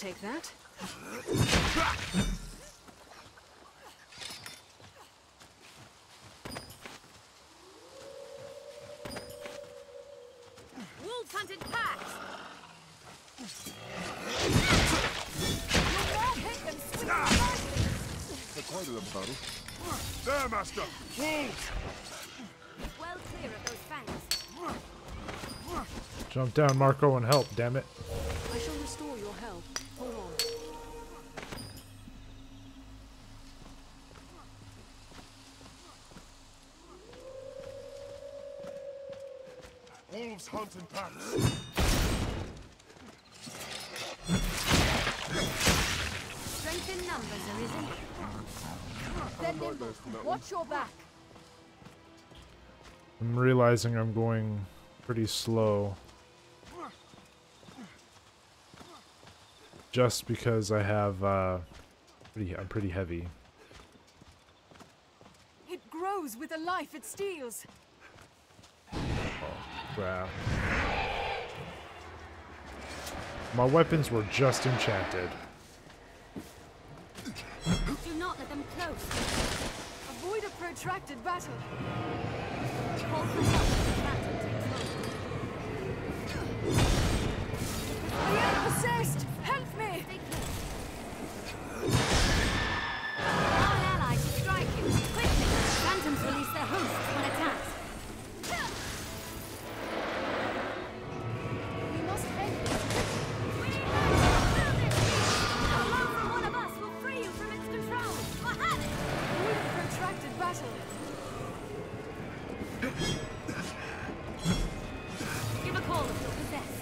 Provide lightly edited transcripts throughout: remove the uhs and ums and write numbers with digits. take that. Wolves hunted packs. Quite a little battle. There, master. Wolves. Well clear of those fangs. Jump down, Marco, and help. Damn it. I shall restore your health. Hold on. Wolves hunt in packs. Strength in numbers, Arisen. They're nimble. Watch your back. I'm realizing I'm going pretty slow. Just because I have, I'm pretty heavy. It grows with the life it steals. Oh, crap. My weapons were just enchanted. Do not let them close. Avoid a protracted battle. Hold for help if the battle takes longer. I am possessed! Help me! Our allies are striking. Quickly! Phantoms release their hosts when attacked. We must end this. We need to kill. A blow from one of us will free you from its control. For have it! We're in a protracted battle. Give a call if you're possessed.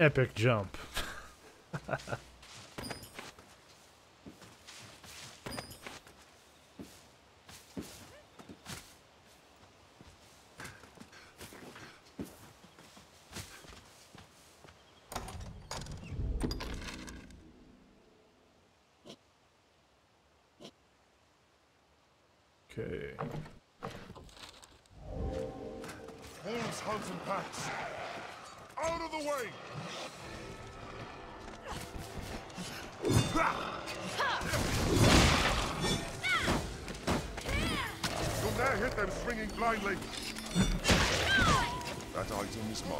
Epic jump. Okay. Wolves hunt and packs. Out of the way. You'll never hit them swinging blindly. That item is mine.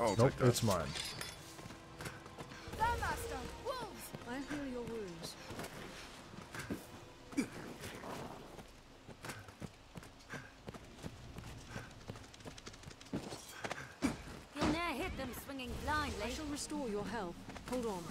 Oh, nope, it's mine. Master, wolves. I heal your wounds. You'll never hit them swinging blindly. I shall restore your health. Hold on.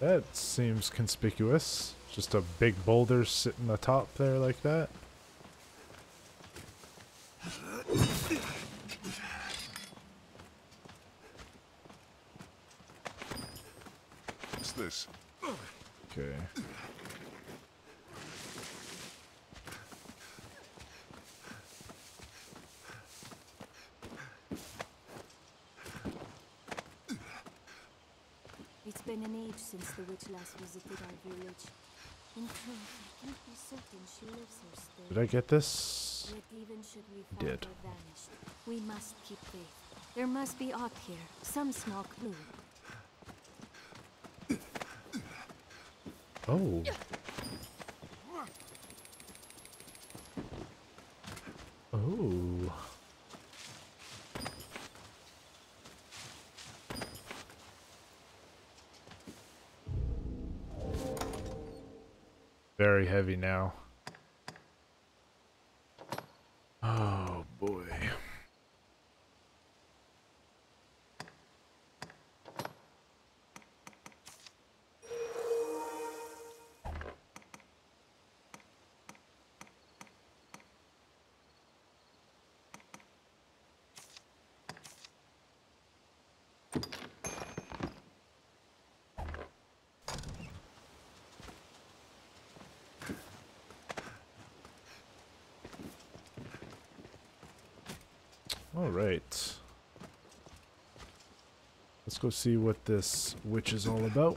That seems conspicuous. Just a big boulder sitting atop there like that. What's this? Okay. Since the witch last visited our village. In truth, I can't be certain she lives or stays. Did I get this? Yet even should we find her vanished, we must keep faith. There must be aught here, some small clue. Oh. Oh. Very heavy now. Oh boy. Alright. Let's go see what this witch is all about.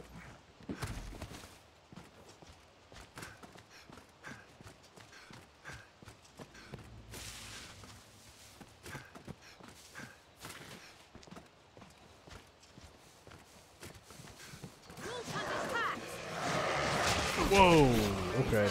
Whoa! Okay.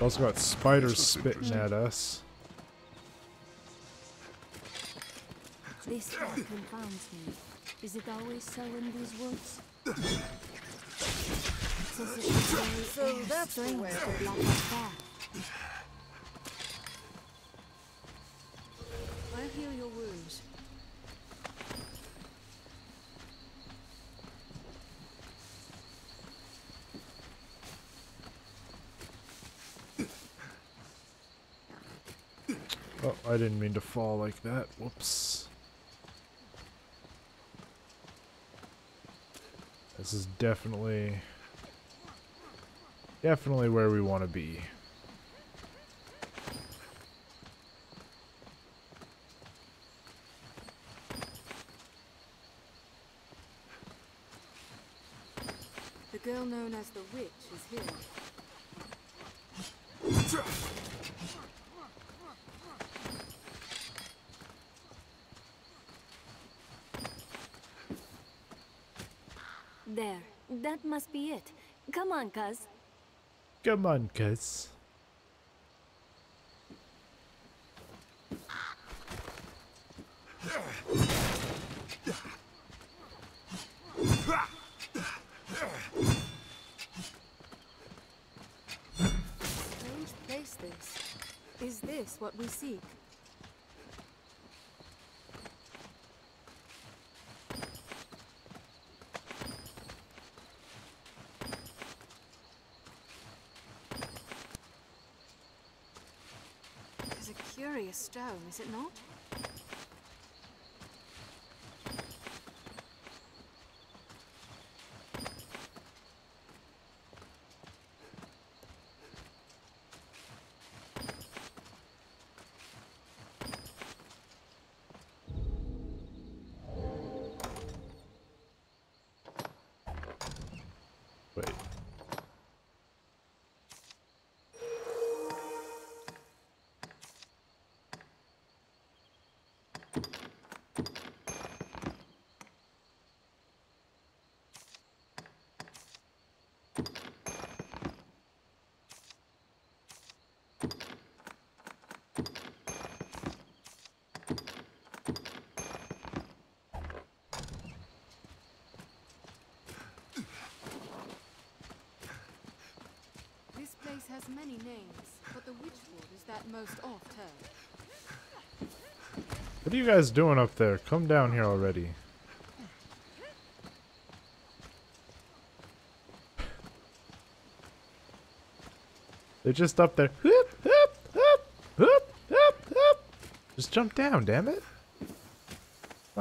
Also got spiders spitting at us. This thought confounds me. Is it always so in these woods? So that's the way to block my path. I heal your wounds. Oh, I didn't mean to fall like that. Whoops. This is definitely where we want to be. The girl known as the witch is here. There, that must be it. Come on, cuz. Come on, cuz. Strange place this. Is this what we seek? A stone, is it not? This place has many names, but the witchwood is that most oft heard. What are you guys doing up there? Come down here already. They're just up there. Hoop, hoop, hoop, hoop, hoop, hoop. Just jump down, damn it.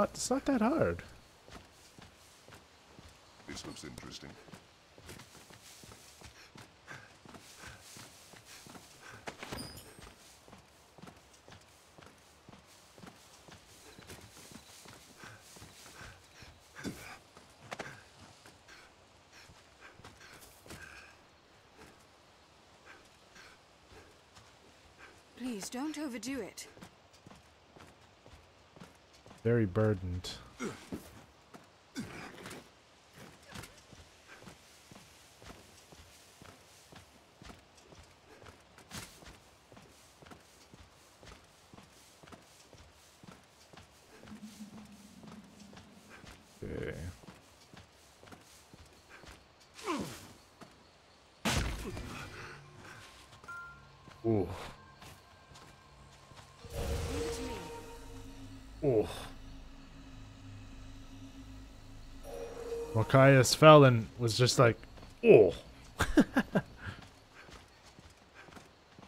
It's not that hard. This looks interesting. Please don't overdo it. Very burdened. Okay. Ooh. Oh. Machias fell and was just like, oh. Look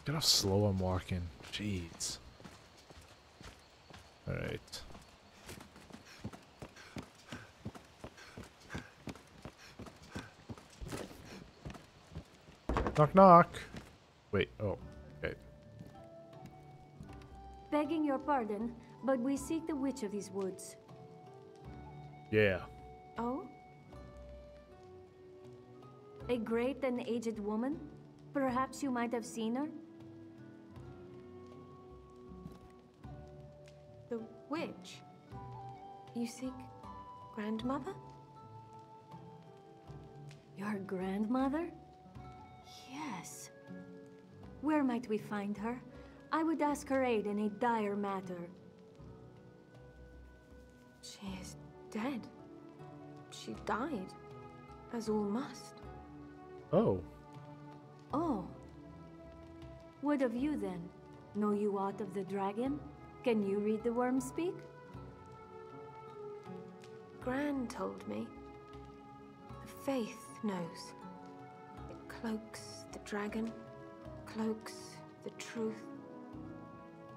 how slow I'm walking. Jeez. Alright. Knock, knock. Wait, oh, okay. Begging your pardon, but we seek the witch of these woods. Yeah. Oh? A great and aged woman? Perhaps you might have seen her? The witch? You seek grandmother? Your grandmother? Yes. Where might we find her? I would ask her aid in a dire matter. She is dead. She died, as all must. Oh. Oh. What of you then? Know you aught of the dragon? Can you read the worm speak? Gran told me. The faith knows. It cloaks the dragon, cloaks the truth.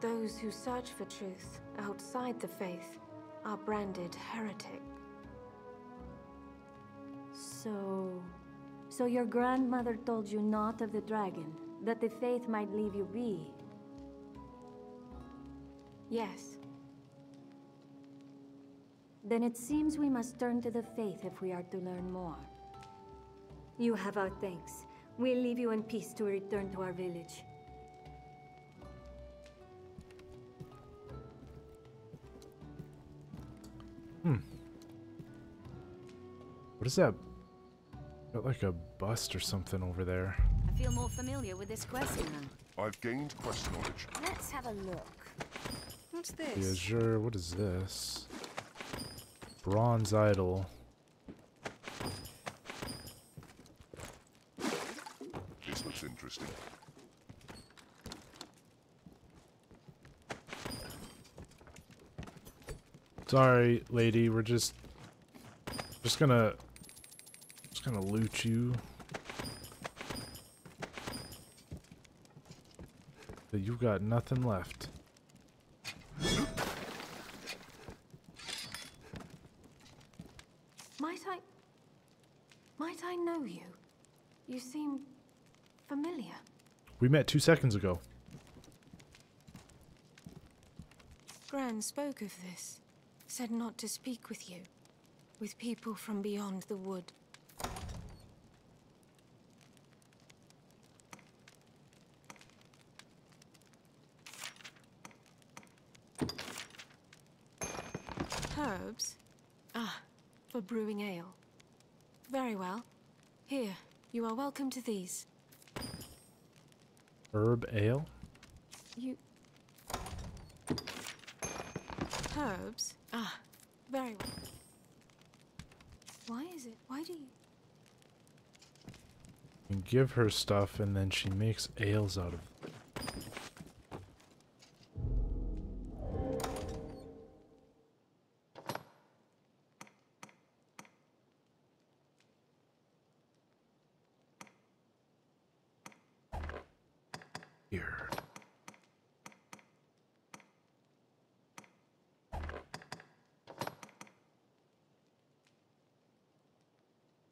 Those who search for truth outside the faith are branded heretic. So your grandmother told you not of the dragon, that the faith might leave you be? Yes. Then it seems we must turn to the faith if we are to learn more. You have our thanks. We'll leave you in peace to return to our village. Hmm. What is that? Got like a bust or something over there. I feel more familiar with this quest now. I've gained quest knowledge. Let's have a look. What's this? The Azure, what is this? Bronze idol. This looks interesting. Sorry, lady, we're just gonna loot you. But you've got nothing left. Might I know you? You seem familiar. We met 2 seconds ago. Gran spoke of this. Said not to speak with you. With people from beyond the wood. Herbs? Ah, for brewing ale. Very well. Here, you are welcome to these. Herb ale? You... Herbs? Ah, very well. Why is it? Why do you... You give her stuff and then she makes ales out of it.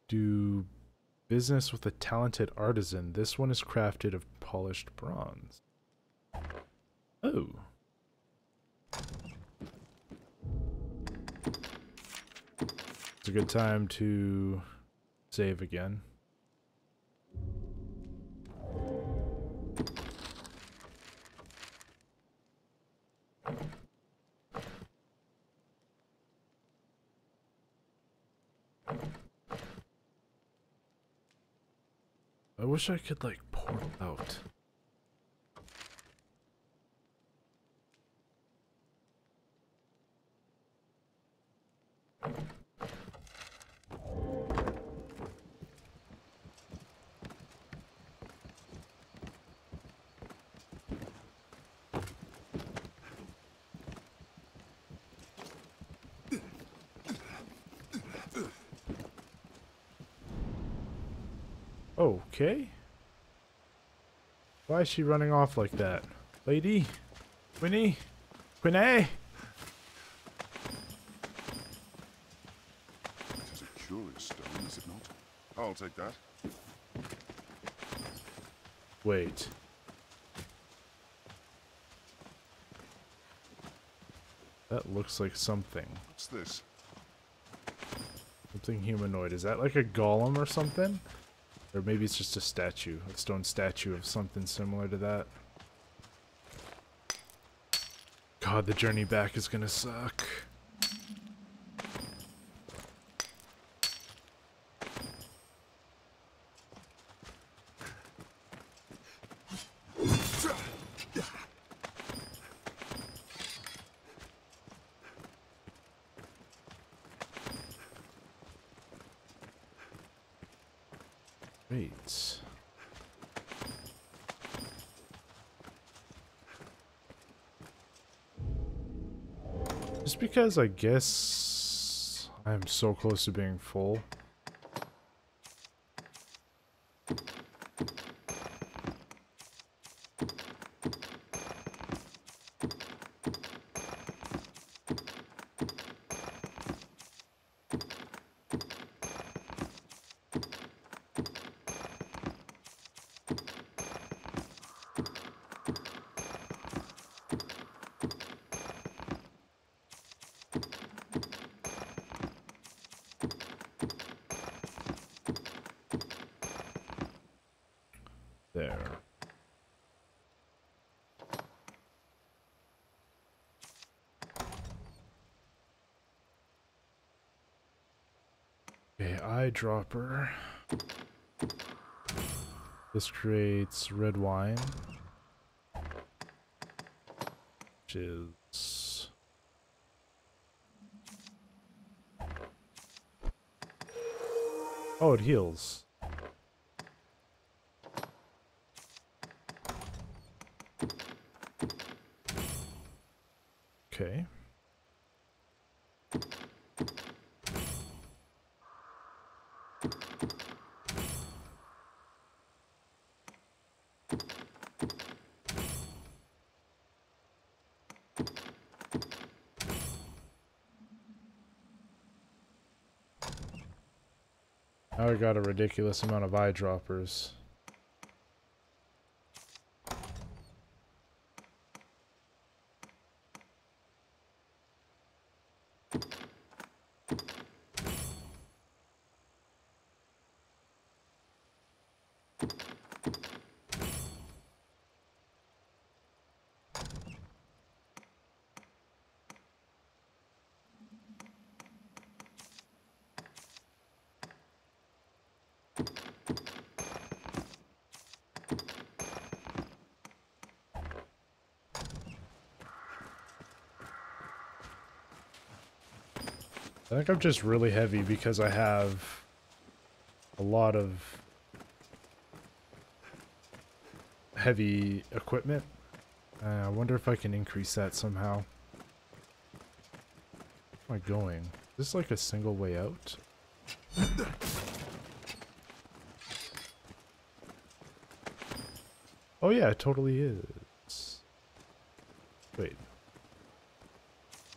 Do business with a talented artisan. This one is crafted of polished bronze. Oh. It's a good time to save again. I wish I could, like, pour out. Okay. Why is she running off like that? Lady? Winnie? Quinay? It is a curious stone, is it not? I'll take that. Wait. That looks like something. What's this? Something humanoid. Is that like a golem or something? Or maybe it's just a statue, a stone statue of something similar to that. God, the journey back is gonna suck. Wait. Just because I guess I'm so close to being full. There. Okay, eyedropper. This creates red wine, which is oh, it heals. Okay. Now I got a ridiculous amount of eyedroppers. I think I'm just really heavy because I have a lot of heavy equipment. I wonder if I can increase that somehow. Where am I going? Is this like a single way out? Oh yeah, it totally is. Wait.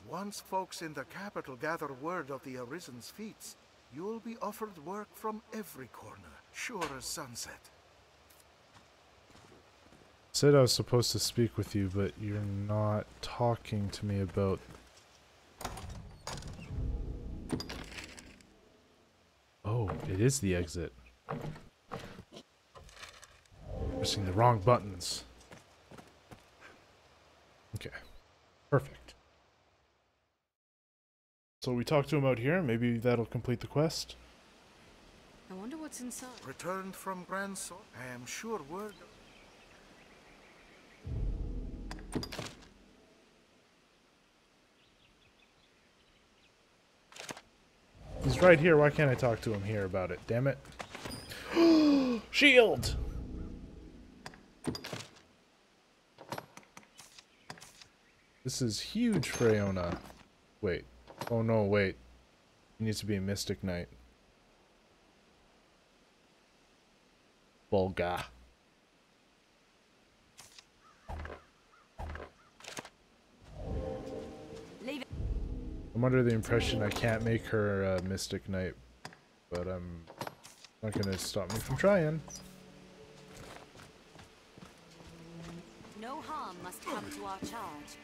Once folks in the capital gather word of the Arisen's feats, you'll be offered work from every corner, sure as sunset. Said I was supposed to speak with you, but you're not talking to me about... Oh, it is the exit. Pressing the wrong buttons. Okay. Perfect. So we talked to him out here, maybe that'll complete the quest. I wonder what's inside. Returned from Branson, I am sure word. He's right here, why can't I talk to him here about it? Damn it. Shield! This is huge, Freona. Wait. Oh no, wait. He needs to be a Mystic Knight. Volga. Leave it. I'm under the impression I can't make her a Mystic Knight, but I'm not gonna stop me from trying. No harm must come to our charge.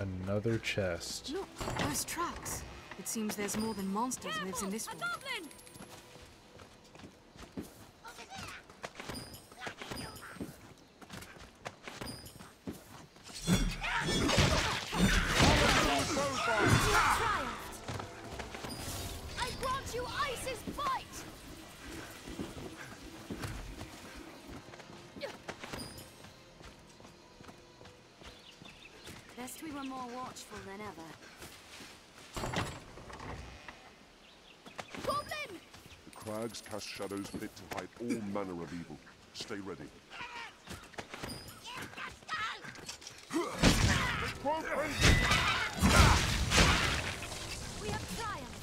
Another chest. Look, those trucks. It seems there's more than monsters lives in this one. I grant you Isis fight. Best we were more watchful than ever. Crags cast shadows fit to hide all manner of evil. Stay ready. We have triumphed.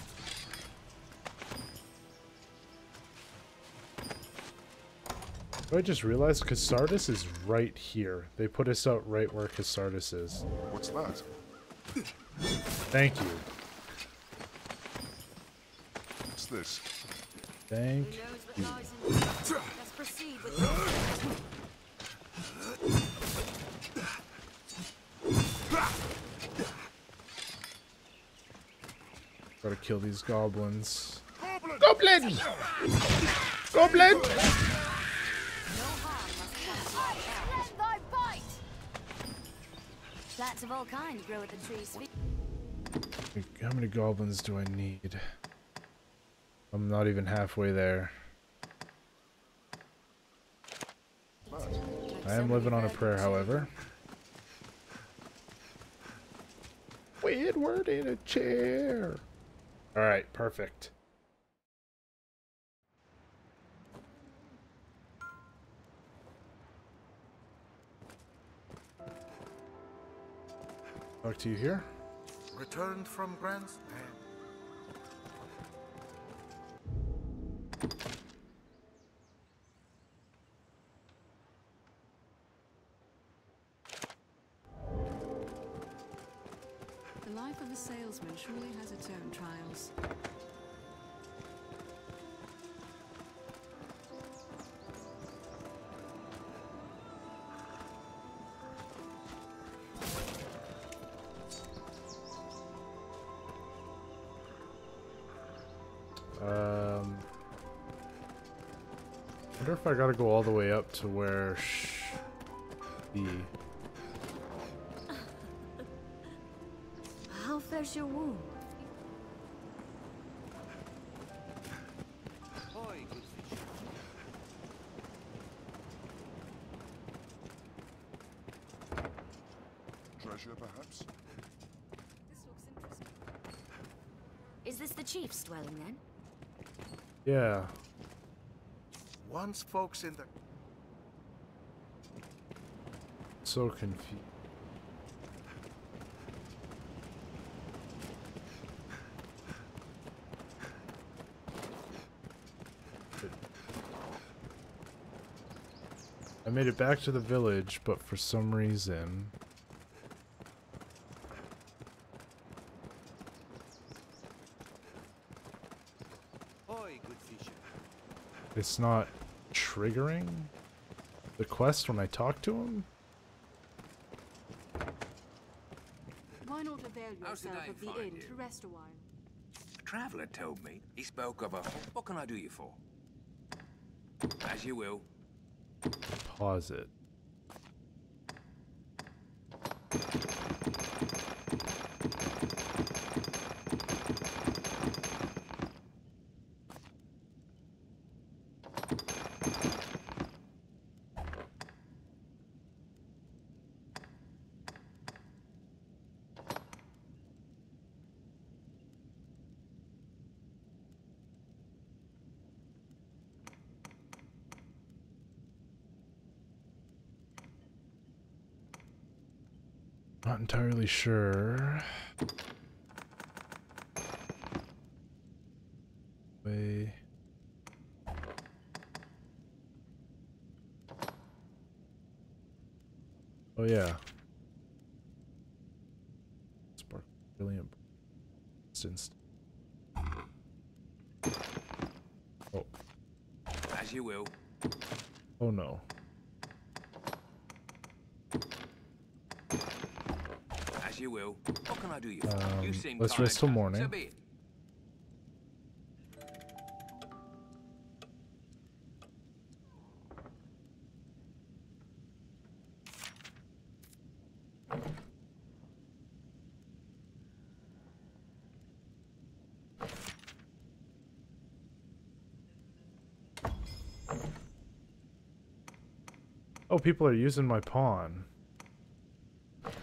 I just realized Cassardis is right here. They put us out right where Cassardis is. What's that? Thank you. What's this? Thank you. Let's proceed with this. Gotta kill these goblins. Goblin! Goblin! Plants of all kinds grow at the tree's feet. How many goblins do I need? I'm not even halfway there. I am living on a prayer, however. Edward in a chair. All right, perfect. Talk to you here. Returned from Branson. Salesman surely has its own trials. Wonder if I gotta go all the way up to where the. There's your wound. Treasure, perhaps? This looks interesting. Is this the chief's dwelling then? Yeah. Once folks in the. So confused. I made it back to the village, but for some reason... it's not triggering the quest when I talk to him? Why not avail yourself of the inn to rest a while? A traveller told me. He spoke of a... What can I do you for? As you will. Pause it. Not entirely sure. Way. Oh yeah. Spark brilliant. Since. Oh. As you will. Oh no. As you will. What can I do you? You seem let's rest till morning. Oh, people are using my pawn. It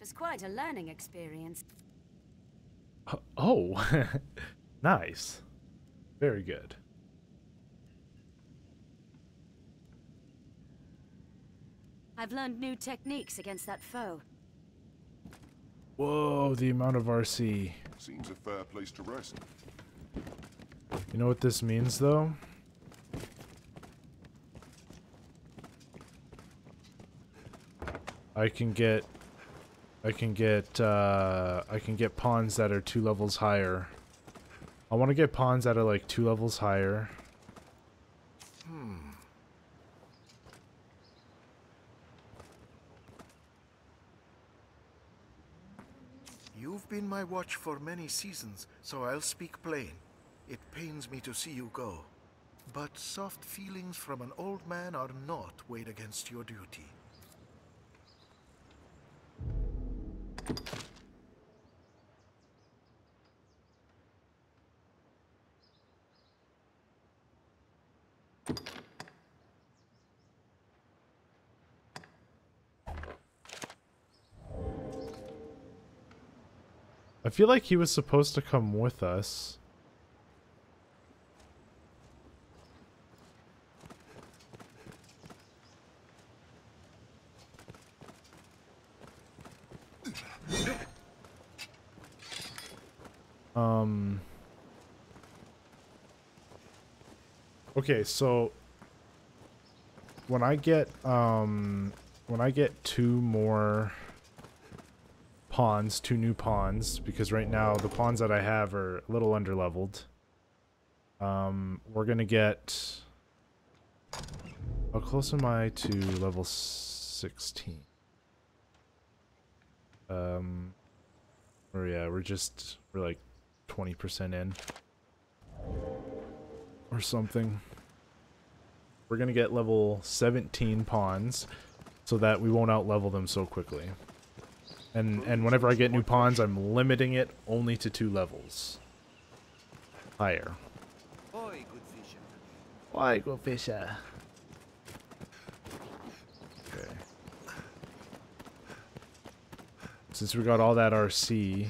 was quite a learning experience. Oh, nice. Very good. I've learned new techniques against that foe. Whoa, the amount of RC. Seems a fair place to rest. You know what this means, though? I can get pawns that are 2 levels higher. I want to get pawns that are like 2 levels higher. You've been my watch for many seasons, so I'll speak plain. It pains me to see you go, but soft feelings from an old man are not weighed against your duty. I feel like he was supposed to come with us. Okay, so when I get 2 new pawns, because right now the pawns that I have are a little underleveled. We're gonna get. How close am I to level 16? Or yeah, we're like 20% in. Or something. We're gonna get level 17 pawns so that we won't outlevel them so quickly. And whenever I get new pawns, I'm limiting it only to 2 levels. Higher. Boy, good fisher. Boy, good fisher. Okay. Since we got all that RC,